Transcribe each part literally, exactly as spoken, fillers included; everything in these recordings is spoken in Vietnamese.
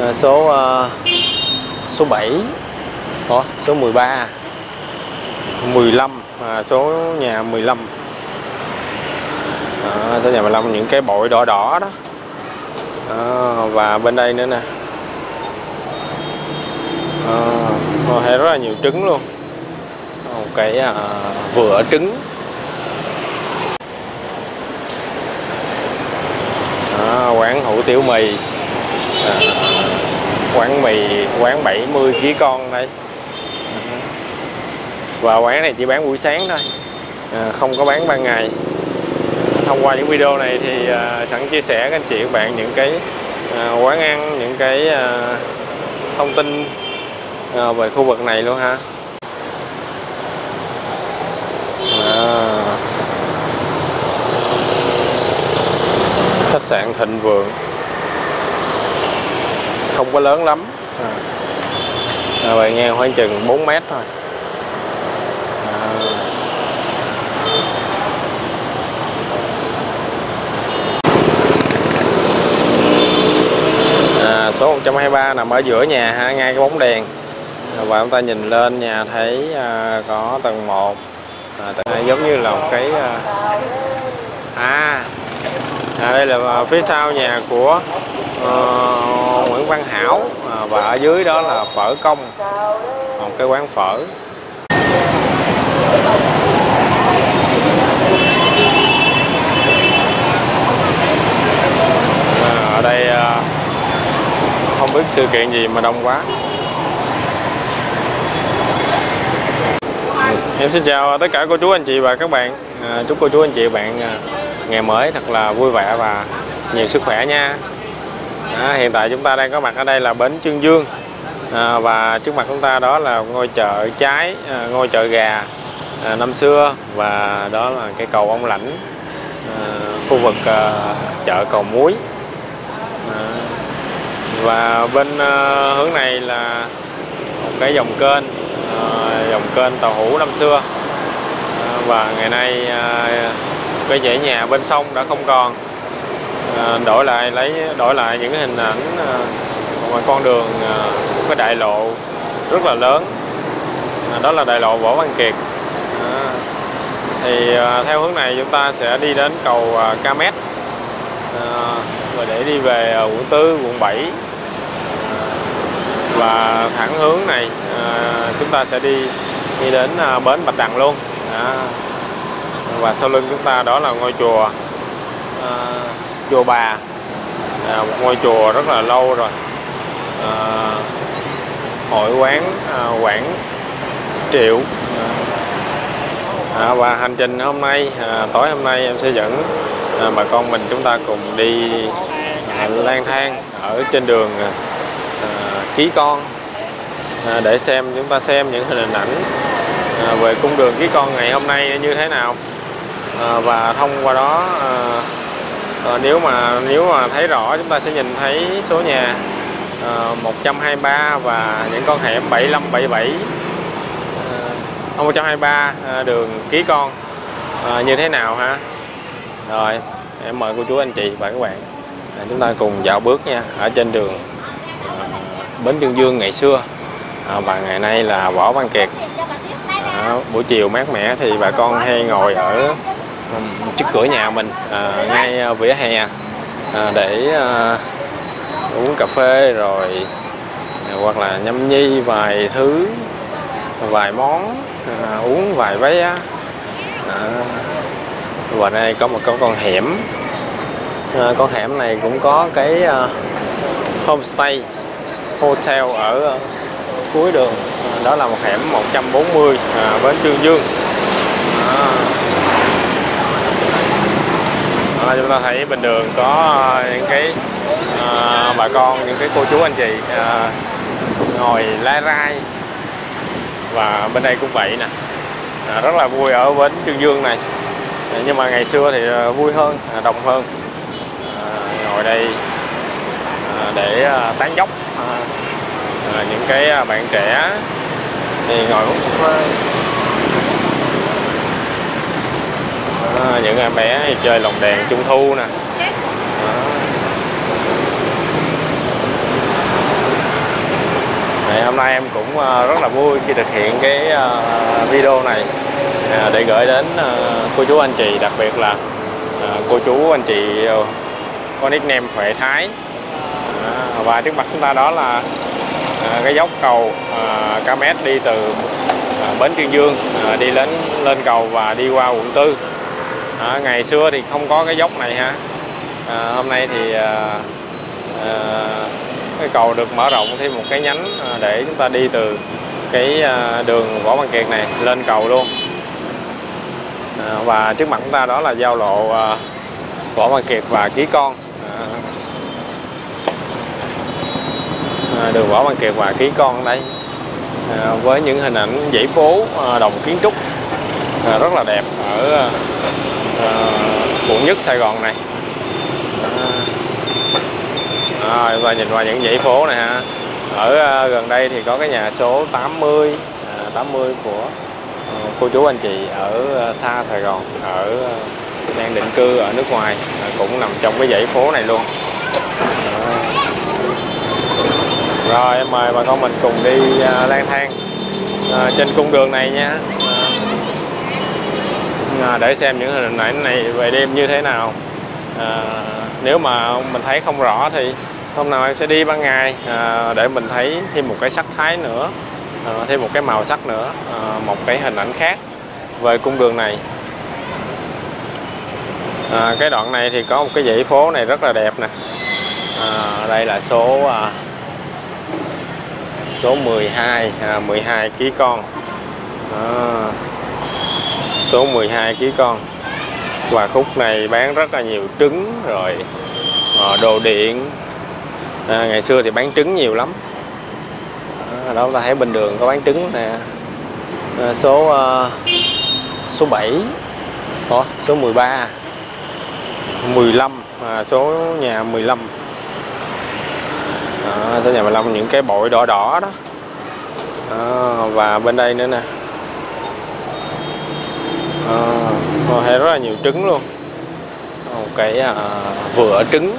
à, số uh, số bảy, Ủa, số mười ba, mười lăm, à, số nhà mười lăm. À, số nhà mười lăm, những cái bội đỏ đỏ đó. À, và bên đây nữa nè. À, hay rất là nhiều trứng luôn. Một cái à, vựa trứng. À, quán hủ tiếu mì. À, quán mì, quán bảy mươi Ký Con đây. Và quán này chỉ bán buổi sáng thôi, à, không có bán ban ngày. Thông qua những video này thì à, sẵn chia sẻ các anh chị các bạn những cái à, quán ăn, những cái à, thông tin à, về khu vực này luôn ha. À, khách sạn Thịnh Vượng không có lớn lắm, à, à, bề ngang khoảng chừng bốn mét thôi. À, số một trăm hai mươi ba nằm ở giữa nhà ha, ngay cái bóng đèn, và chúng ta nhìn lên nhà thấy à, có tầng một, à, tầng hai, giống như là một cái à, à, à đây là phía sau nhà của à, Nguyễn Văn Hảo, à, và ở dưới đó là Phở Công, một cái quán phở. Ở đây không biết sự kiện gì mà đông quá. Em xin chào tất cả cô chú anh chị và các bạn. Chúc cô chú anh chị bạn ngày mới thật là vui vẻ và nhiều sức khỏe nha. À, hiện tại chúng ta đang có mặt ở đây là Bến Chương Dương, à, và trước mặt chúng ta đó là ngôi chợ trái, à, ngôi chợ gà à, năm xưa, và đó là cái cầu Ông Lãnh, à, khu vực à, chợ Cầu Muối. À, và bên à, hướng này là một cái dòng kênh, à, dòng kênh tàu hũ năm xưa, à, và ngày nay à, cái dãy nhà bên sông đã không còn, à, đổi lại lấy đổi lại những hình ảnh à, ngoài con đường, à, cái đại lộ rất là lớn, à, đó là đại lộ Võ Văn Kiệt. À, thì à, theo hướng này chúng ta sẽ đi đến cầu à, Ca Mét, à, và để đi về quận tư, quận bảy, và thẳng hướng này à, chúng ta sẽ đi đi đến à, bến Bạch Đằng luôn. À, và sau lưng chúng ta đó là ngôi chùa à, chùa Bà, à, một ngôi chùa rất là lâu rồi, à, hội quán à, Quảng Triệu. À, và hành trình hôm nay à, tối hôm nay em sẽ dẫn à, bà con mình chúng ta cùng đi à, lang thang ở trên đường à, Ký Con, à, để xem chúng ta xem những hình ảnh à, về cung đường Ký Con ngày hôm nay như thế nào, à, và thông qua đó à, à, nếu mà nếu mà thấy rõ chúng ta sẽ nhìn thấy số nhà à, một trăm hai mươi ba và những con hẻm bảy mươi lăm bảy mươi bảy, à, một trăm hai mươi ba à, đường Ký Con à, như thế nào ha. Rồi, em mời cô chú anh chị và các bạn à, chúng ta cùng dạo bước nha, ở trên đường à, Bến Chương Dương ngày xưa à, và ngày nay là Võ Văn Kiệt. À, buổi chiều mát mẻ thì bà con hay ngồi ở trước cửa nhà mình, à, ngay vỉa hè, à, để à, uống cà phê rồi hoặc là nhâm nhi vài thứ, vài món, à, uống vài vé. À, và đây có một con con hẻm, à, con hẻm này cũng có cái uh, homestay hotel ở uh, cuối đường, à, đó là một hẻm một trăm bốn mươi à, Bến Chương Dương. À, à, chúng ta thấy bên đường có uh, những cái uh, bà con, những cái cô chú anh chị uh, ngồi lai rai, và bên đây cũng vậy nè, à, rất là vui ở Bến Chương Dương này. Nhưng mà ngày xưa thì vui hơn, đông hơn, à, ngồi đây à, để à, tán dốc, à, à, những cái bạn trẻ thì ngồi uống cà phê, à, những em bé thì chơi lồng đèn trung thu nè, à, hôm nay em cũng rất là vui khi thực hiện cái video này để gửi đến cô chú anh chị, đặc biệt là cô chú anh chị có nickname Huệ Thái. Và trước mặt chúng ta đó là cái dốc cầu Camet đi từ Bến Chương Dương đi lên lên cầu và đi qua quận tư. À, ngày xưa thì không có cái dốc này ha. À, hôm nay thì à, à, cái cầu được mở rộng thêm một cái nhánh để chúng ta đi từ cái đường Võ Văn Kiệt này lên cầu luôn. À, và trước mặt chúng ta đó là giao lộ à, Võ Văn Kiệt và Ký Con. À, đường Võ Văn Kiệt và Ký Con đây à, với những hình ảnh dãy phố à, đồng kiến trúc à, rất là đẹp ở à, quận nhất Sài Gòn này. À, và nhìn vào những dãy phố này ha. Ở à, gần đây thì có cái nhà số tám mươi à, tám mươi của à, cô chú anh chị ở à, xa Sài Gòn, ở à, đang định cư ở nước ngoài à, cũng nằm trong cái dãy phố này luôn. À, rồi em mời bà con mình cùng đi à, lang thang à, trên cung đường này nha. À, để xem những hình ảnh này về đêm như thế nào. À, nếu mà mình thấy không rõ thì hôm nào em sẽ đi ban ngày à, để mình thấy thêm một cái sắc thái nữa, à, thêm một cái màu sắc nữa, à, một cái hình ảnh khác về cung đường này. À, cái đoạn này thì có một cái dãy phố này rất là đẹp nè. À, đây là số à, số mười hai à, mười hai Ký Con. À, số mười hai Ký Con, và khúc này bán rất là nhiều trứng rồi đồ điện. À, ngày xưa thì bán trứng nhiều lắm đó, ta thấy bên đường có bán trứng nè. À, số uh, số bảy, oh, số mười ba, mười lăm, à, số nhà mười lăm, à, số nhà mười lăm, những cái bội đỏ đỏ đó. À, và bên đây nữa nè. Có à, rất là nhiều trứng luôn, một cái à, vựa trứng.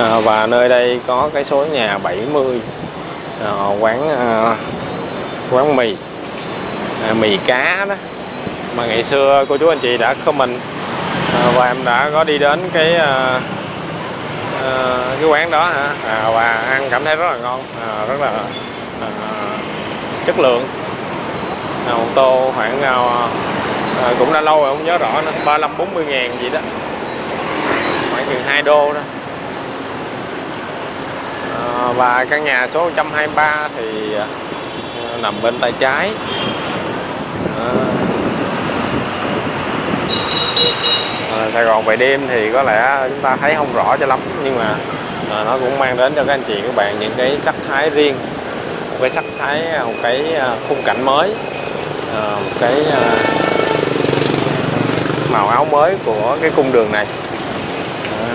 À, và nơi đây có cái số nhà bảy mươi, à, quán à, quán mì à, mì cá đó mà ngày xưa cô chú anh chị đã comment à, và em đã có đi đến cái à, à, cái quán đó hả. À, và ăn cảm thấy rất là ngon, à, rất là à, chất lượng. Một tô khoảng nào à, cũng đã lâu rồi không nhớ rõ nữa, ba mươi lăm bốn mươi ngàn gì đó, khoảng chừng hai đô đó. À, và căn nhà số một trăm hai mươi ba thì à, nằm bên tay trái. À, à, Sài Gòn về đêm thì có lẽ chúng ta thấy không rõ cho lắm, nhưng mà à, nó cũng mang đến cho các anh chị các bạn những cái sắc thái riêng, một cái sắc thái, một cái khung cảnh mới. À, một cái à, màu áo mới của cái cung đường này. À,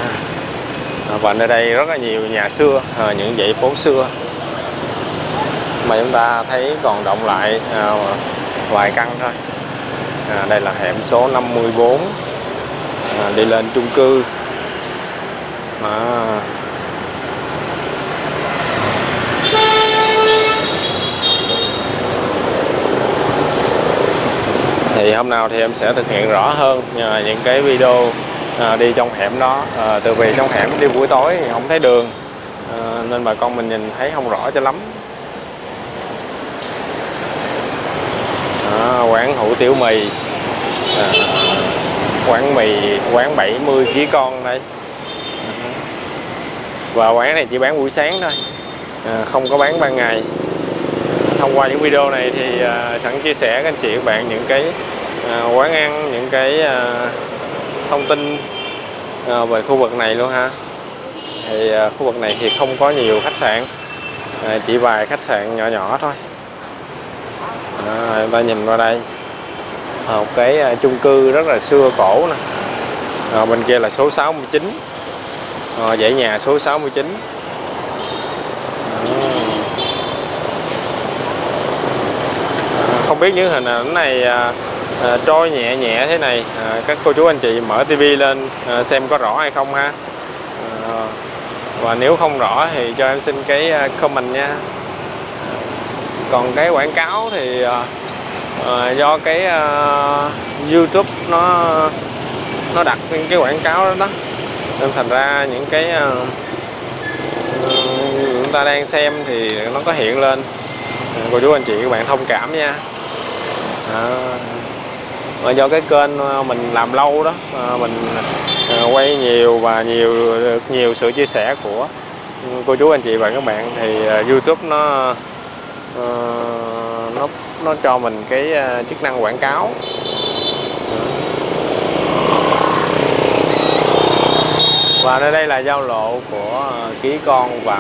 và nơi đây rất là nhiều nhà xưa, à, những dãy phố xưa mà chúng ta thấy còn động lại à, vài căn thôi. À, đây là hẻm số năm mươi bốn à, đi lên chung cư. À, thì hôm nào thì em sẽ thực hiện rõ hơn những cái video à, đi trong hẻm đó. À, từ vì trong hẻm đi buổi tối thì không thấy đường, à, nên bà con mình nhìn thấy không rõ cho lắm. À, quán hủ tiếu mì, à, quán mì, quán bảy mươi Ký Con đây. Và quán này chỉ bán buổi sáng thôi, à, không có bán ban ngày. Thông qua những video này thì à, sẵn chia sẻ các anh chị các bạn những cái à, quán ăn, những cái à, thông tin à, về khu vực này luôn ha. Thì à, khu vực này thì không có nhiều khách sạn, à, chỉ vài khách sạn nhỏ nhỏ thôi. Chúng à, ta nhìn qua đây à, một cái à, chung cư rất là xưa cổ nè. À, bên kia là số sáu mươi chín, à, dãy nhà số sáu mươi chín. Không biết những hình ảnh này à, à, trôi nhẹ nhẹ thế này, à, các cô chú anh chị mở tivi lên à, xem có rõ hay không ha. À, Và nếu không rõ thì cho em xin cái comment nha. Còn cái quảng cáo thì uh, do cái uh, YouTube nó nó đặt những cái quảng cáo đó, đó. Nên thành ra những cái uh, chúng ta đang xem thì nó có hiện lên. Cô chú anh chị các bạn thông cảm nha. À, mà do cái kênh mình làm lâu đó, mình quay nhiều và nhiều nhiều sự chia sẻ của cô chú anh chị và các bạn thì YouTube nó nó nó cho mình cái chức năng quảng cáo. Và nơi đây là giao lộ của Ký Con và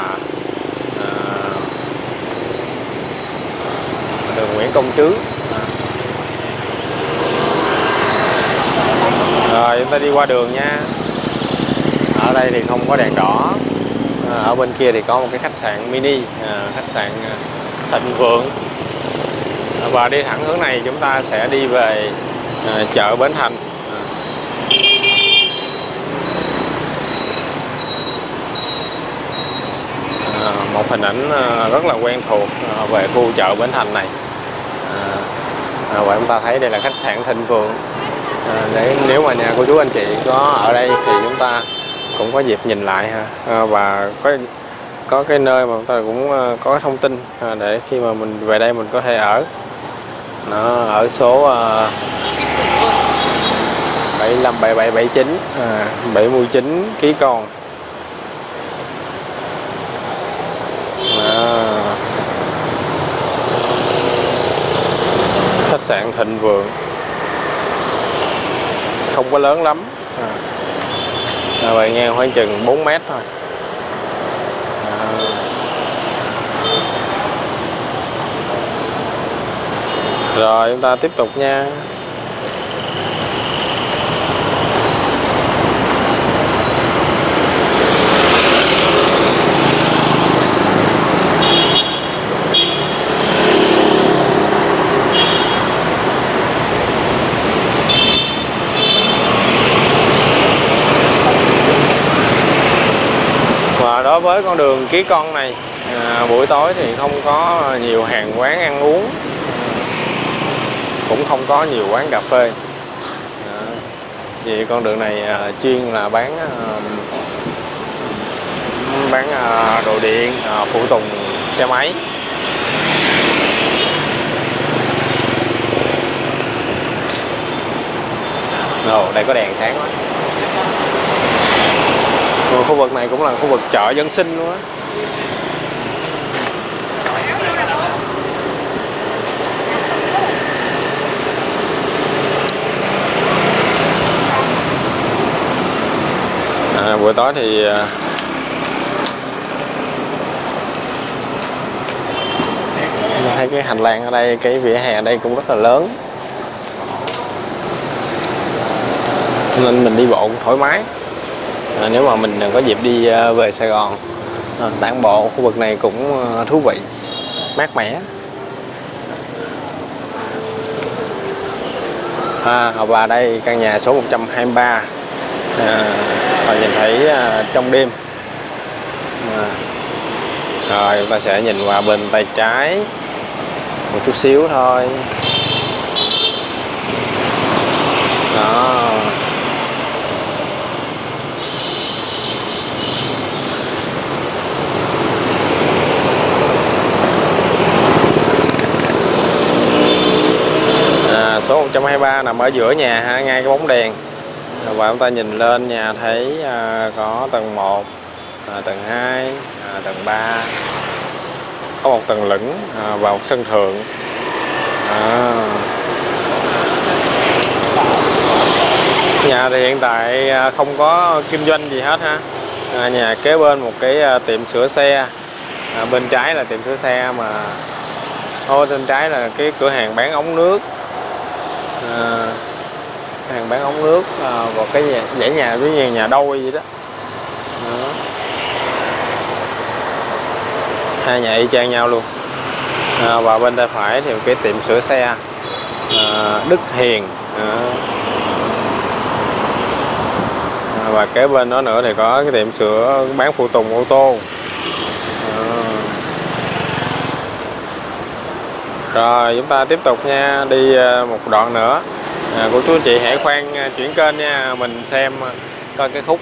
đường Nguyễn Công Trứ. Rồi chúng ta đi qua đường nha. Ở đây thì không có đèn đỏ. Ở bên kia thì có một cái khách sạn mini, khách sạn Thịnh Vượng. Và đi thẳng hướng này chúng ta sẽ đi về chợ Bến Thành. Một hình ảnh rất là quen thuộc về khu chợ Bến Thành này. À, và chúng ta thấy đây là khách sạn Thịnh Vượng. À, để nếu mà nhà cô chú anh chị có ở đây thì chúng ta cũng có dịp nhìn lại ha. À, và có có cái nơi mà chúng ta cũng có thông tin à, để khi mà mình về đây mình có thể ở. Nó ở số uh, bảy lăm bảy bảy bảy chín à, bảy mươi chín Ký Con. À, khách sạn Thịnh Vượng không có lớn lắm, à, bề ngang khoảng chừng bốn mét thôi. À, rồi chúng ta tiếp tục nha. Đối với con đường Ký Con này, à, buổi tối thì không có nhiều hàng quán ăn uống, cũng không có nhiều quán cà phê. À, vì con đường này à, chuyên là bán à, bán à, đồ điện, à, phụ tùng xe máy. Ồ, đây có đèn sáng quá. Khu vực này cũng là khu vực chợ dân sinh luôn á. À, buổi tối thì thấy cái hành lang ở đây, cái vỉa hè ở đây cũng rất là lớn nên mình đi bộ cũng thoải mái. À, nếu mà mình có dịp đi về Sài Gòn à, tản bộ khu vực này cũng thú vị, mát mẻ. À, và đây căn nhà số một trăm hai mươi ba à, và nhìn thấy à, trong đêm. À, rồi chúng ta sẽ nhìn qua bên tay trái một chút xíu thôi. Đó, số một trăm hai mươi ba nằm ở giữa nhà ha, ngay cái bóng đèn. Và chúng ta nhìn lên nhà thấy à, có tầng một, à, tầng hai, à, tầng ba, có một tầng lửng à, và một sân thượng. À, nhà thì hiện tại không có kinh doanh gì hết ha. À, nhà kế bên một cái tiệm sửa xe, à, bên trái là tiệm sửa xe mà ô bên trái là cái cửa hàng bán ống nước. À, hàng bán ống nước à, và cái dãy nhà với nhà, nhà đôi gì đó. Đó, hai nhà y chang nhau luôn. À, và bên tay phải thì cái tiệm sửa xe à, Đức Hiền. À, và kế bên đó nữa thì có cái tiệm sửa bán phụ tùng ô tô. Rồi chúng ta tiếp tục nha, đi một đoạn nữa. À, cô chú chị hãy khoan chuyển kênh nha, mình xem coi cái khúc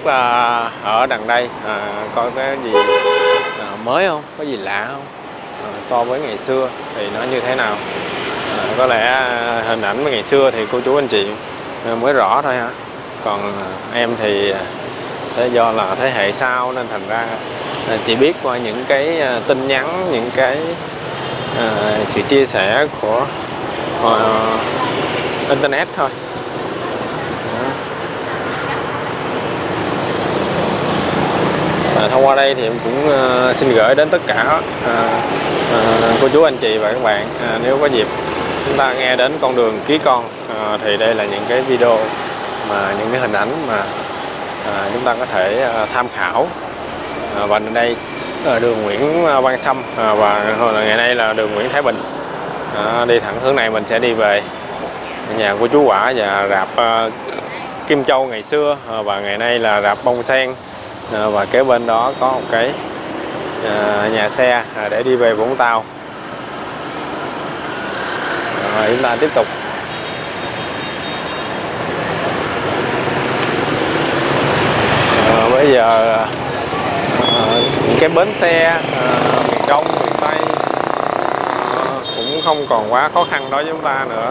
ở đằng đây à, coi cái gì à, mới không, có gì lạ không à, so với ngày xưa thì nó như thế nào. À, có lẽ hình ảnh với ngày xưa thì cô chú anh chị mới rõ thôi hả, còn em thì do là thế hệ sau nên thành ra chỉ biết qua những cái tin nhắn, những cái à, sự chia sẻ của à, internet thôi. À, thông qua đây thì em cũng uh, xin gửi đến tất cả uh, uh, cô chú anh chị và các bạn, uh, nếu có dịp chúng ta nghe đến con đường Ký Con uh, thì đây là những cái video mà những cái hình ảnh mà uh, chúng ta có thể uh, tham khảo. Uh, và đây là đường Nguyễn Văn Sâm uh, và ngày nay là đường Nguyễn Thái Bình. Uh, đi thẳng hướng này mình sẽ đi về nhà của chú Quả và rạp uh, Kim Châu ngày xưa, uh, và ngày nay là rạp Bông Sen. À, và kế bên đó có một cái à, nhà xe à, để đi về Vũng Tàu. Rồi chúng ta tiếp tục. À, bây giờ à, cái bến xe à, miền Đông, miền Tây à, cũng không còn quá khó khăn đối với chúng ta nữa.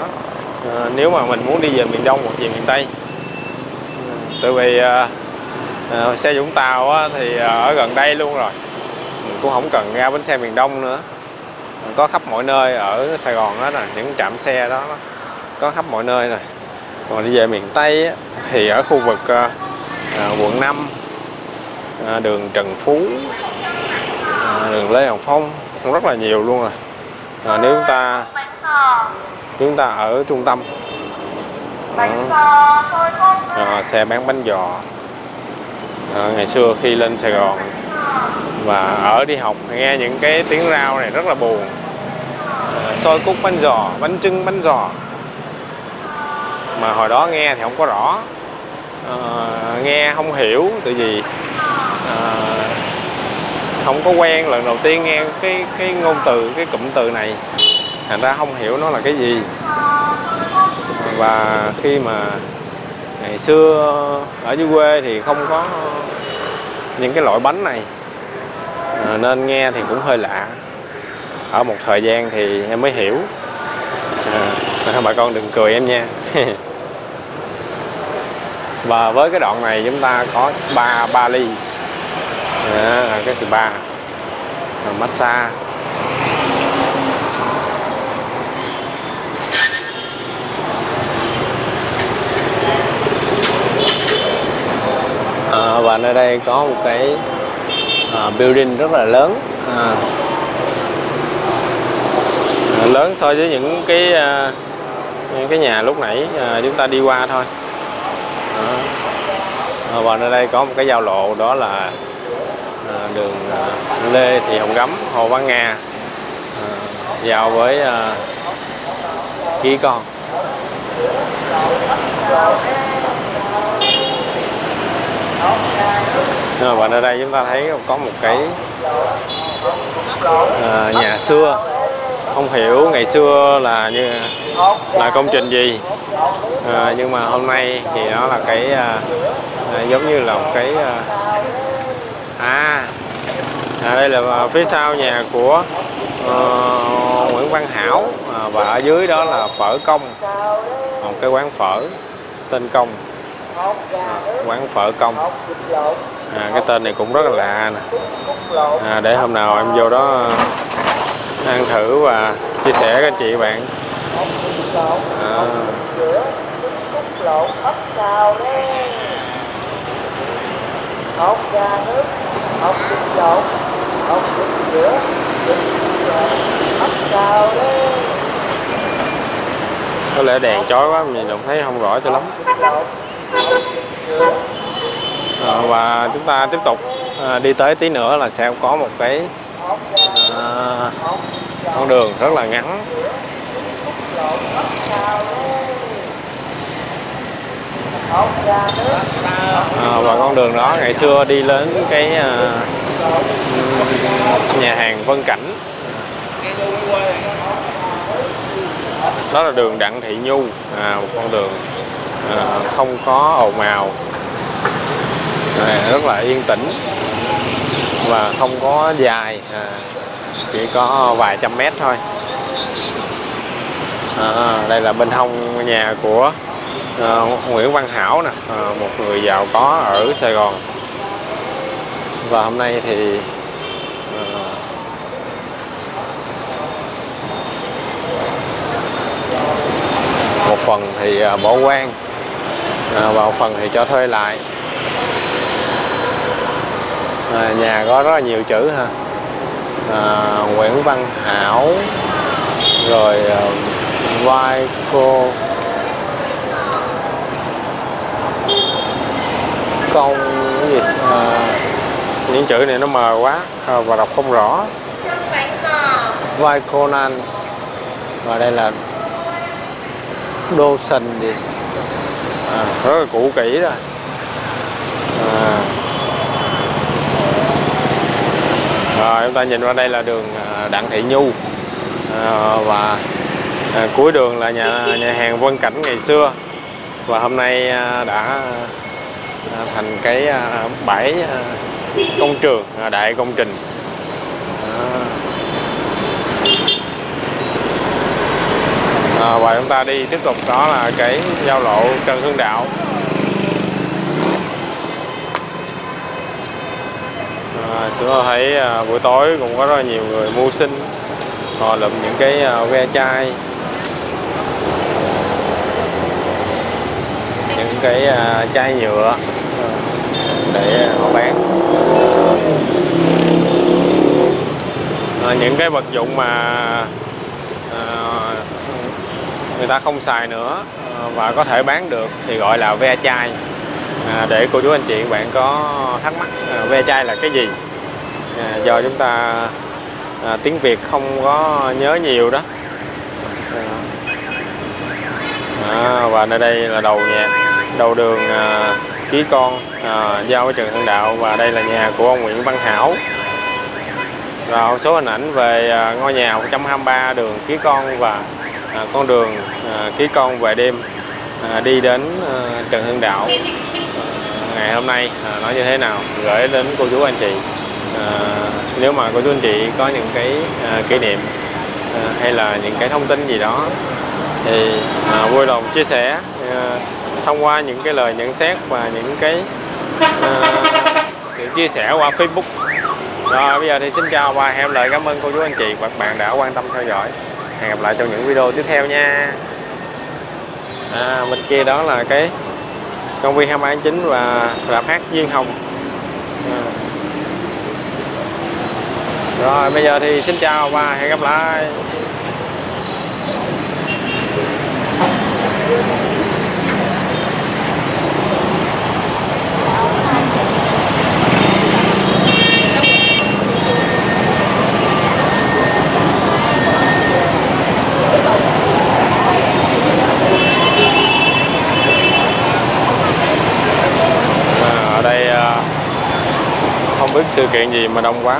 À, nếu mà mình muốn đi về miền Đông hoặc về miền Tây, tại vì à, À, xe Vũng Tàu á, thì ở gần đây luôn rồi, mình cũng không cần ra bến xe miền Đông nữa, mình có khắp mọi nơi ở Sài Gòn đó nè, những trạm xe đó có khắp mọi nơi rồi. Còn đi về miền Tây á, thì ở khu vực à, quận năm, à, đường Trần Phú, à, đường Lê Hồng Phong cũng rất là nhiều luôn rồi. À, nếu chúng ta chúng ta ở trung tâm à, à, xe bán bánh giò. À, ngày xưa khi lên Sài Gòn và ở đi học nghe những cái tiếng rao này rất là buồn, à, xôi cút bánh giò, bánh trưng bánh giò, mà hồi đó nghe thì không có rõ, à, nghe không hiểu tại vì à, không có quen, lần đầu tiên nghe cái cái ngôn từ, cái cụm từ này thành ra không hiểu nó là cái gì. Và khi mà ngày xưa ở dưới quê thì không có những cái loại bánh này à, nên nghe thì cũng hơi lạ. Ở một thời gian thì em mới hiểu à, bà con đừng cười em nha. Và với cái đoạn này chúng ta có spa, ba ly à, cái spa massage. À, và nơi đây có một cái à, building rất là lớn, à, lớn so với những cái à, những cái nhà lúc nãy à, chúng ta đi qua thôi. À, và nơi đây có một cái giao lộ, đó là à, đường à, Lê Thị Hồng Gấm, Hồ Văn Nga à, giao với à, Ký Con. Và ở đây chúng ta thấy có một cái à, nhà xưa, không hiểu ngày xưa là như là công trình gì, à, nhưng mà hôm nay thì nó là cái à, giống như là một cái à, à đây là phía sau nhà của à, Nguyễn Văn Hảo, à, và ở dưới đó là Phở Công, một cái quán phở tên Công. À, quán phở Công à, cái tên này cũng rất là lạ nè. À, để hôm nào em vô đó ăn thử và chia sẻ các anh chị bạn. À, có lẽ đèn chói quá mình cũng thấy không rõ cho lắm. À, và chúng ta tiếp tục à, đi tới tí nữa là sẽ có một cái à, con đường rất là ngắn. à, và con đường đó ngày xưa đi đến cái uh, nhà hàng Vân Cảnh. Đó là đường Đặng Thị Nhung, à, một con đường à, không có ồn ào, à, rất là yên tĩnh và không có dài, à, chỉ có vài trăm mét thôi. À, đây là bên hông nhà của à, Nguyễn Văn Hảo nè, à, một người giàu có ở Sài Gòn. Và hôm nay thì à, một phần thì à, bỏ hoang, à, và một phần thì cho thuê lại. À, nhà có rất là nhiều chữ ha, à, Nguyễn Văn Hảo rồi à, vai cô Công cái gì, à, những chữ này nó mờ quá à, và đọc không rõ. Vai cô Nan, và đây là đô sình gì, à, rất là cũ kỹ rồi. À, rồi chúng ta nhìn qua đây là đường Đặng Thị Nhu, à, và à, cuối đường là nhà nhà hàng Vân Cảnh ngày xưa, và hôm nay à, đã à, thành cái à, bãi à, công trường, à, đại công trình. À. À, và chúng ta đi tiếp tục, đó là cái giao lộ Trần Hưng Đạo. À, chúng ta thấy à, buổi tối cũng có rất là nhiều người mưu sinh, họ lượm những cái uh, ve chai, những cái uh, chai nhựa để họ bán, à, những cái vật dụng mà uh, người ta không xài nữa uh, và có thể bán được thì gọi là ve chai. À, để cô chú anh chị bạn có thắc mắc uh, ve chai là cái gì, à, do chúng ta à, tiếng Việt không có nhớ nhiều đó. À, và nơi đây là đầu nhà, đầu đường à, Ký Con à, giao với Trần Hưng Đạo, và đây là nhà của ông Nguyễn Văn Hảo. Rồi số hình ảnh về à, ngôi nhà một trăm hai mươi ba đường Ký Con và à, con đường à, Ký Con về đêm à, đi đến à, Trần Hưng Đạo à, ngày hôm nay à, nói như thế nào gửi đến cô chú anh chị. À, nếu mà cô chú anh chị có những cái à, kỷ niệm à, hay là những cái thông tin gì đó thì à, vui lòng chia sẻ à, thông qua những cái lời nhận xét và những cái à, những chia sẻ qua Facebook. Rồi bây giờ thì xin chào và hẹn lời cảm ơn cô chú anh chị và các bạn đã quan tâm theo dõi. Hẹn gặp lại trong những video tiếp theo nha. À, bên kia đó là cái công viên hai mươi ba tháng chín và Rạp Hát Duyên Hồng. À. Rồi bây giờ thì xin chào và hẹn gặp lại. À, ở đây không biết sự kiện gì mà đông quá.